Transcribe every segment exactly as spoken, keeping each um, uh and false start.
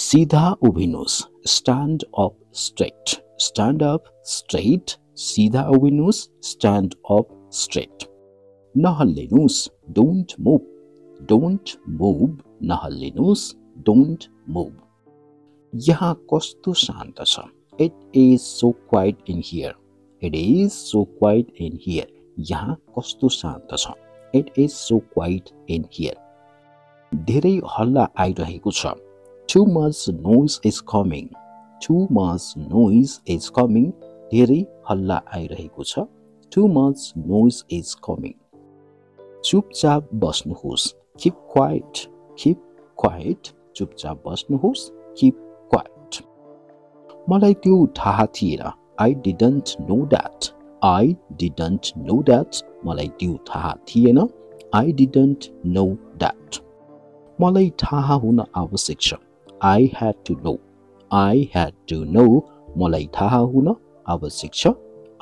सीधा ओविनोस, stand up straight, stand up straight, सीधा ओविनोस, स्टैंड अप स्ट्रेट। नहल्लिनुस, डोंट मूव, डोंट मूव, नहल्लिनुस, डोंट मूव। यहाँ कस्तो शान्त छ। It is so quiet in here, it is so quiet in here, यहाँ कस्तो शान्त छ। It is so quiet in here. धेरै हल्ला आइरहेको छ। Too much noise is coming, too much noise is coming, धेरै हल्ला आइरहेको छ। Too much noise is coming. चुपचाप बस्नुहोस्, किप क्वाइट, किप क्वाइट, चुपचाप बस्नुहोस्, किप क्वाइट। मलाई त्यो थाहा थिएन। I didn't know that, I didn't know that, मलाई त्यो थाहा थिएन। आई डिडन्ट नो द्याट, मलाई थाहा हुन आवश्यक छ। I had to know, I had to know, मलाई थाहा हुन आवश्यक छ।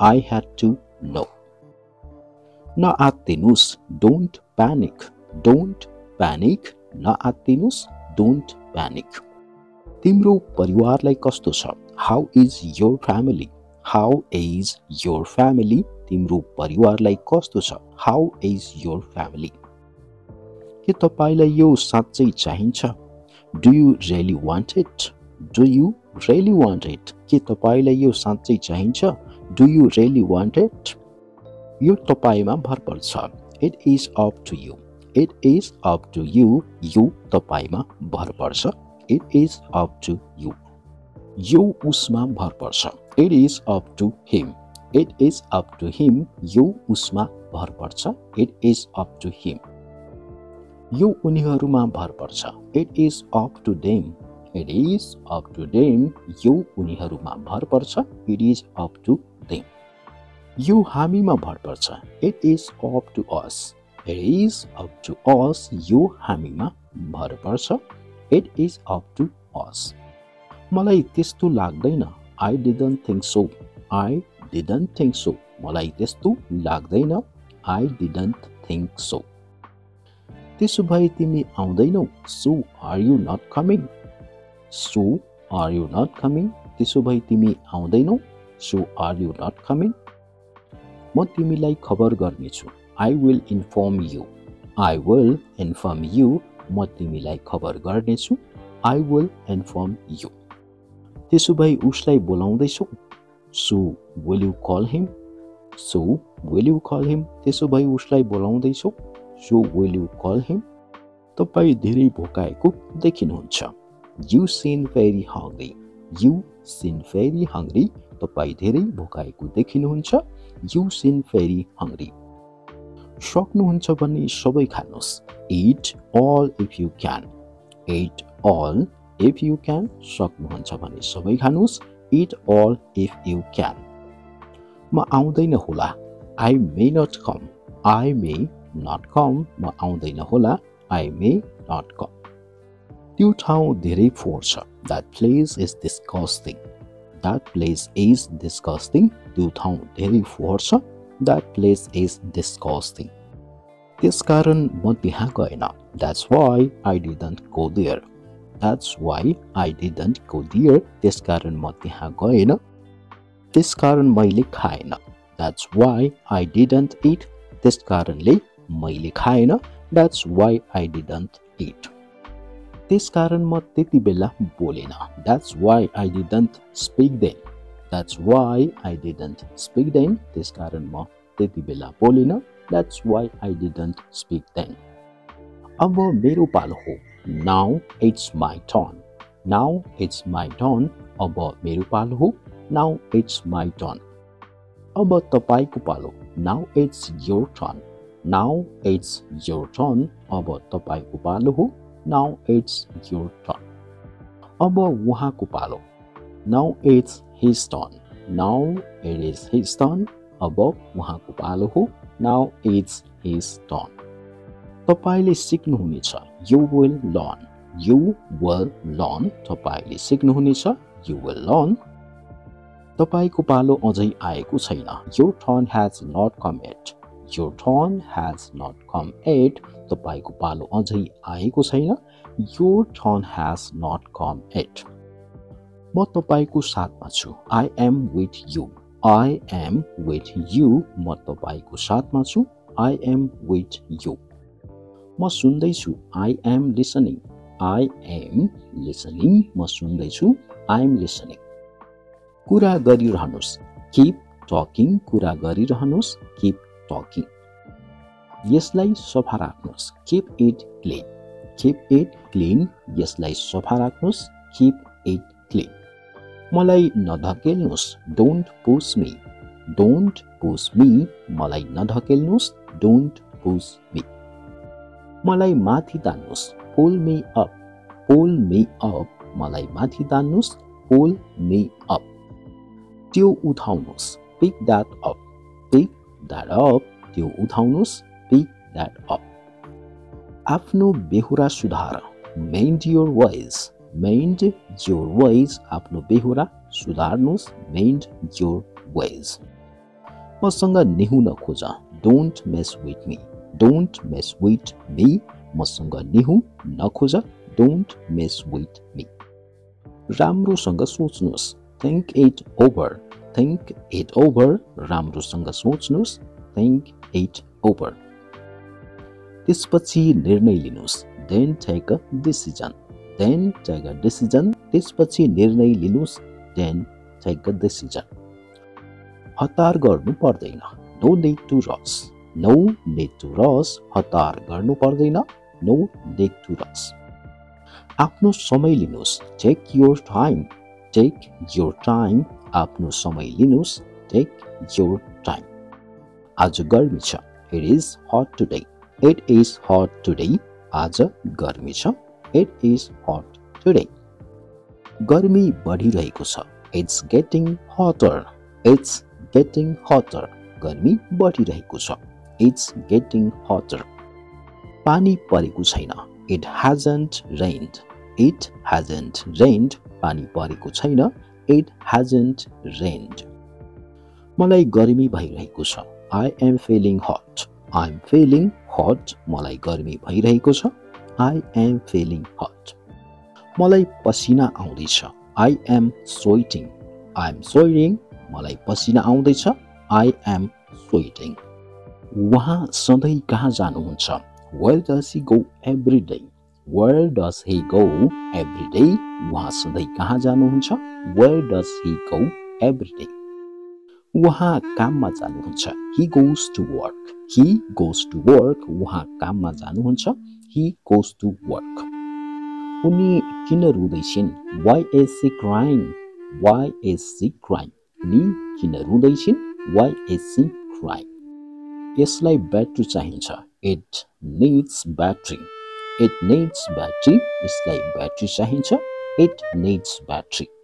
I had to know. नआत्तिनुस्, डोन्ट प्यानिक, डोन्ट प्यानिक, नआत्तिनुस्, डोन्ट प्यानिक। तिम्रो परिवारलाई कस्तो छ। How is your family, how is your family, तिम्रो परिवारलाई कस्तो छ। How is your family. के तपाईलाई यो साँच्चै चाहिन्छ। Do you really want it, do you really want it, के तपाईलाई यो साँच्चै चाहिन्छ। Do you really want it. यो तपाईमा भरपर छ। It is up to you, it is up to you, यो तपाईमा भरपर छ। It is up to you. यो उसमा भर पर्छ। It is up to him, it is up to him, यो उसमा भर पर्छ। It is up to him. यो उनीहरूमा भर पर्छ। It is up to them, it is up to them, यो उनीहरूमा भर पर्छ। It is up to them. यो हामीमा भर पर्छ। It is up to us, it is up to us, यो हामीमा भर पर्छ। It is up to us. मलाई त्यस्तो लाग्दैन। I didn't think so, I didn't think so, मलाई त्यस्तो लाग्दैन। I didn't think so. त्यसो भए तिमी आउँदैनौ। So are you not coming, so are you not coming, त्यसो भए तिमी आउँदैनौ। So are you not coming. म तिमीलाई खबर गर्नेछु। I will inform you, I will inform you, म तिमीलाई खबर गर्नेछु। I will inform you. त्यसो भए उसलाई बोलाउँदैछौ। So will you call him, so will you call him, त्यसो भए उसलाई बोलाउँदैछौ। So will you call him. तपाईँ धेरै भोकाएको देखिनुहुन्छ। You seen very hungry, you seen very hungry, तपाईँ धेरै भोकाएको देखिनुहुन्छ। You seen very hungry. सक्नुहुन्छ भने सबै खानुहोस्। Eat all if you can, eat all if you can, सक्नुहुन्छ भने सबै खानुहोस्। Eat all if you can. म आउँदैन होला। I may not come, I may not come, म आउँदैन होला। I may not come. त्यो ठाउँ धेरै फोहोर छ। That place is disgusting, that place is disgusting, त्यो ठाउँ धेरै फोहोर छ। That place is disgusting. त्यसकारण म त्यहाँ गएन। That's why I didn't go there. That's why I didn't go there. त्यसकारण म त्यहाँ गएन। त्यसकारण मैले खाएन। That's why I didn't eat. त्यसकारणले मैले खाएन। That's why I didn't eat. त्यसकारण म त्यति बेला बोलेन। That's why I didn't speak then. That's why I didn't speak then. त्यसकारण म त्यति बेला बोलिन। That's why I didn't speak then. अब मेरो पालो हो। Now it's my turn. Now it's my turn. अब मेरो पालो हो। Now it's my turn. अब तपाईँको पालो। Now it's your turn. Now it's your turn. अब तपाईँको पालो हो। Now it's your turn. अब उहाँको पालो। Now it's his turn. Now it is his turn. अब उहाँको पालो हो। Now it's his turn. तपाईले सिक्नुहुनेछ। You will learn. You will learn. तपाईले सिक्नुहुनेछ। You will learn. तपाईको पालो अझै आएको छैन। Your turn has not come yet. Your turn has not come yet. तपाईको पालो अझै आएको छैन। your tone has not come yet. म तपाईको साथमा छु. I am with you. I am with you. म तपाईको साथमा छु. I am with you. म सुन्दै छु. I am listening. I am listening. म सुन्दै छु. I am listening. कुरा गरिरहनुस्. Keep talking. कुरा गरिरहनुस्. Keep talking. यसलाई सफा राख्नुस्. Keep it clean. Keep it clean. यसलाई सफा राख्नुस्. Keep it clean. मलाई नधकेल्नुस्. Don't push me. Don't push me. मलाई नधकेल्नुस्. Don't push me. मलाई माथि तान्नुस्. Pull me up. Pull me up. मलाई माथि तान्नुस्. Pull me up. त्यो उठाउनुस्. Pick that up. Pick that up. त्यो उठाउनुस्. Pick that up. आफ्नो बेहुरा सुधार. Mend your ways. Mend your ways. आफ्नो बेहुरा सुधार्नुस्. Mend your ways. मसँग निहुन खोज. Don't mess with me. Don't mess with me. मसँग निहु नखोज. Don't mess with me. राम्रोसँग सोच्नुस्. Think it over. Think it over. राम्रोसँग सोच्नुस्. Think it over. त्यसपछि निर्णय लिनुस्. Then take a decision. Then take a decision. त्यसपछि निर्णय लिनुस्. Then take a decision. हतार गर्नु पर्दैन. No need to rush. No need to rush. हतार गर्नु पर्दैन. No need to rush. आफ्नो समय लिनुस्. Take your time. Take your time. आफ्नो समय लिनुस्. Take your time. आज गर्मी छ. It is hot today. It is hot today. आज गर्मी छ. It is hot today. गर्मी बढिरहेको छ. It's getting hotter. It's getting hotter. गर्मी बढिरहेको छ. It's getting hotter. पानी परेको छैन. It hasn't rained. It hasn't rained. पानी परेको छैन. It hasn't rained. मलाई गर्मी भइरहेको छ. I am feeling hot. I am feeling hot. मलाई गर्मी भइरहेको छ. I am feeling hot. मलाई पसिना आउँदैछ. I am sweating. I am sweating. मलाई पसिना आउँदैछ. I am sweating. वहाँ सधैँ कहाँ जानुहुन्छ? Where does he go every day? Where does he go every day? वहाँ सधैँ कहाँ जानुहुन्छ? Where does he go every day? वहाँ काममा जानुहुन्छ. He goes to work. He goes to work. वहाँ काममा जानुहुन्छ. He goes to work. उनी किन रुँदैछिन्? Why is she crying? Why is she crying? उनी किन रुँदैछिन्? Why is she crying? यसलाई ब्याट्री चाहिन्छ. It needs battery. It needs battery. यसलाई ब्याट्री चाहिन्छ. It needs battery.